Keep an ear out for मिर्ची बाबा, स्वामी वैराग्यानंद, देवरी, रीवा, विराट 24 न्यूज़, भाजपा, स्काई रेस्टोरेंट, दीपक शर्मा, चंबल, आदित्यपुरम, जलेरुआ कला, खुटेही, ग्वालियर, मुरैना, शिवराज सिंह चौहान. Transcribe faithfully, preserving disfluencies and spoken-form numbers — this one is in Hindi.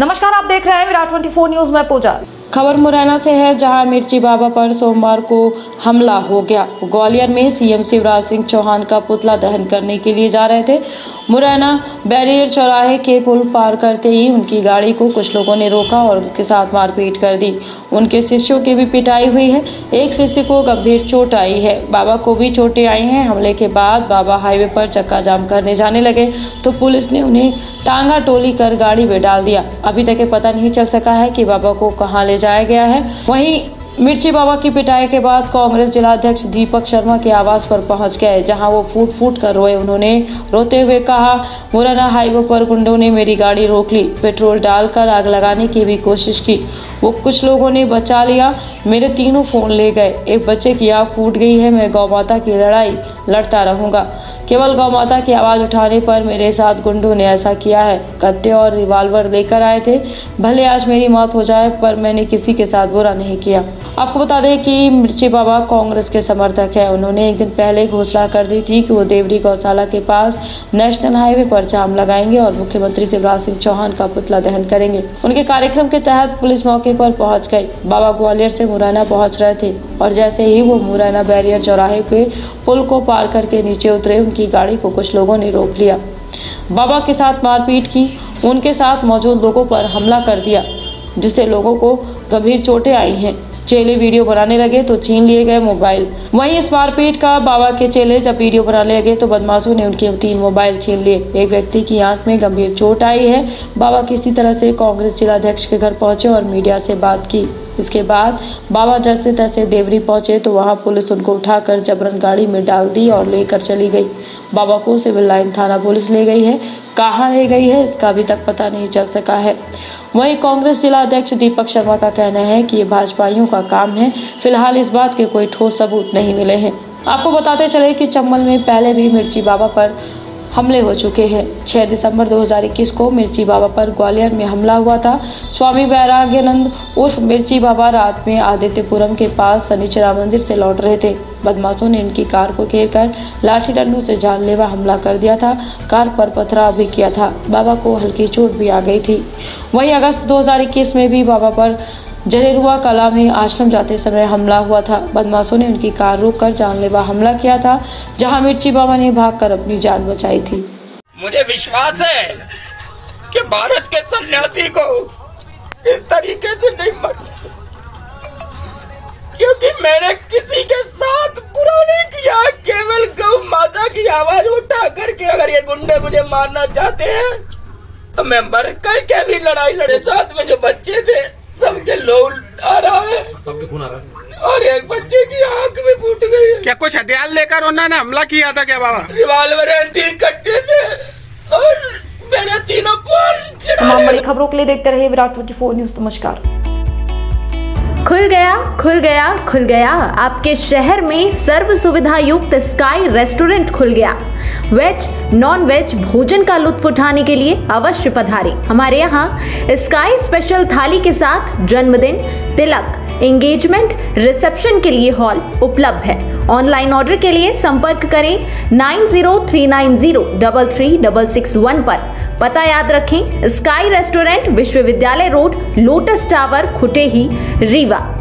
नमस्कार, आप देख रहे हैं विराट चौबीस न्यूज़ में पूजा। खबर मुरैना से है, जहां मिर्ची बाबा पर सोमवार को हमला हो गया। ग्वालियर में सीएम शिवराज सिंह चौहान का पुतला दहन करने के लिए जा रहे थे। मुरैना बैरियर चौराहे के पुल पार करते ही उनकी गाड़ी को कुछ लोगों ने रोका और उसके साथ मारपीट कर दी। उनके शिष्यों की भी पिटाई हुई है। एक शिष्य को गंभीर चोट आई है, बाबा को भी चोटें आई हैं। हमले के बाद बाबा हाईवे पर चक्का जाम करने जाने लगे तो पुलिस ने उन्हें टांगा टोली कर गाड़ी में डाल दिया। अभी तक ये पता नहीं चल सका है कि बाबा को कहाँ ले जाया गया है। वहीं मिर्ची बाबा की पिटाई के बाद कांग्रेस जिलाध्यक्ष दीपक शर्मा के आवास पर पहुंच गए, जहां वो फूट फूट कर रोए। उन्होंने रोते हुए कहा, मुरैना हाईवे पर गुंडों ने मेरी गाड़ी रोक ली, पेट्रोल डालकर आग लगाने की भी कोशिश की, वो कुछ लोगों ने बचा लिया, मेरे तीनों फ़ोन ले गए, एक बच्चे की आँख फूट गई है, मैं गौ माता की लड़ाई लड़ता रहूँगा। केवल गौ माता की आवाज़ उठाने पर मेरे साथ गुंडों ने ऐसा किया है। कट्टे और रिवाल्वर लेकर आए थे। भले आज मेरी मौत हो जाए पर मैंने किसी के साथ बुरा नहीं किया। आपको बता दें कि मिर्ची बाबा कांग्रेस के समर्थक हैं। उन्होंने एक दिन पहले घोषणा कर दी थी कि वो देवरी गौशाला के पास नेशनल हाईवे पर जाम लगाएंगे और मुख्यमंत्री शिवराज सिंह चौहान का पुतला दहन करेंगे। उनके कार्यक्रम के तहत पुलिस मौके पर पहुंच गई। बाबा ग्वालियर से मुरैना पहुंच रहे थे और जैसे ही वो मुरैना बैरियर चौराहे के पुल को पार करके नीचे उतरे, उनकी गाड़ी को कुछ लोगों ने रोक लिया, बाबा के साथ मारपीट की, उनके साथ मौजूद लोगों पर हमला कर दिया, जिससे लोगों को गंभीर चोटें आई हैं। चेले वीडियो बनाने लगे तो छीन लिए गए मोबाइल। वहीं इस मारपीट का बाबा के चेले जब वीडियो बनाने लगे तो बदमाशों ने उनके तीन मोबाइल छीन लिए। एक व्यक्ति की आंख में गंभीर चोट आई है। बाबा किसी तरह से कांग्रेस जिलाध्यक्ष के घर पहुंचे और मीडिया से बात की। इसके बाद बाबा जैसे तैसे देवरी पहुंचे तो वहां पुलिस उनको उठाकर जबरन गाड़ी में डाल दी और लेकर चली गई। बाबा को सिविल लाइन थाना पुलिस ले गई है, कहाँ ले गई है इसका अभी तक पता नहीं चल सका है। वहीं कांग्रेस जिलाध्यक्ष दीपक शर्मा का कहना है कि ये भाजपाइयों का काम है। फिलहाल इस बात के कोई ठोस सबूत नहीं मिले हैं। आपको बताते चले कि चंबल में पहले भी मिर्ची बाबा पर हमले हो चुके हैं। छह दिसंबर दो हज़ार इक्कीस को मिर्ची बाबा पर ग्वालियर में हमला हुआ था। स्वामी वैराग्यानंद उर्फ मिर्ची बाबा रात में आदित्यपुरम के पास शनिचरा मंदिर से लौट रहे थे। बदमाशों ने इनकी कार को घेर कर लाठी डंडों से जानलेवा हमला कर दिया था। कार पर पथराव भी किया था। बाबा को हल्की चोट भी आ गई थी। वहीं अगस्त दो हज़ार इक्कीस में भी बाबा पर जलेरुआ कला में आश्रम जाते समय हमला हुआ था। बदमाशों ने उनकी कार रोककर जानलेवा हमला किया था, जहां मिर्ची बाबा ने भागकर अपनी जान बचाई थी। मुझे विश्वास है कि भारत के सन्यासी को इस तरीके से नहीं मरना, क्योंकि मैंने किसी के साथ बुरा नहीं किया। केवल गौ माता की आवाज उठा करके अगर ये गुंडे मुझे मारना चाहते हैं तो मैं मर करके भी लड़ाई लड़े। साथ में जो बच्चे थे सबके लोग आ रहा है, सबके खून आ रहा है और एक बच्चे की आंख में फूट गई है। क्या कुछ हथियार लेकर उन्होंने हमला किया था क्या बाबा? रिवाल्वर तीन कट्टे थे और मेरे तीनों फोन चढ़ा। तमाम बड़ी खबरों के लिए देखते रहिए विराट चौबीस न्यूज़। नमस्कार। खुल गया खुल गया खुल गया आपके शहर में सर्व सुविधा युक्त स्काई रेस्टोरेंट खुल गया। वेज नॉन वेज भोजन का लुत्फ उठाने के लिए अवश्य पधारें। हमारे यहाँ स्काई स्पेशल थाली के साथ जन्मदिन, तिलक, एंगेजमेंट, रिसेप्शन के लिए हॉल उपलब्ध है। ऑनलाइन ऑर्डर के लिए संपर्क करें nine zero three nine zero double three double six one पर। पता याद रखें, स्काई रेस्टोरेंट, विश्वविद्यालय road, lotus tower, खुटेही, रीवा।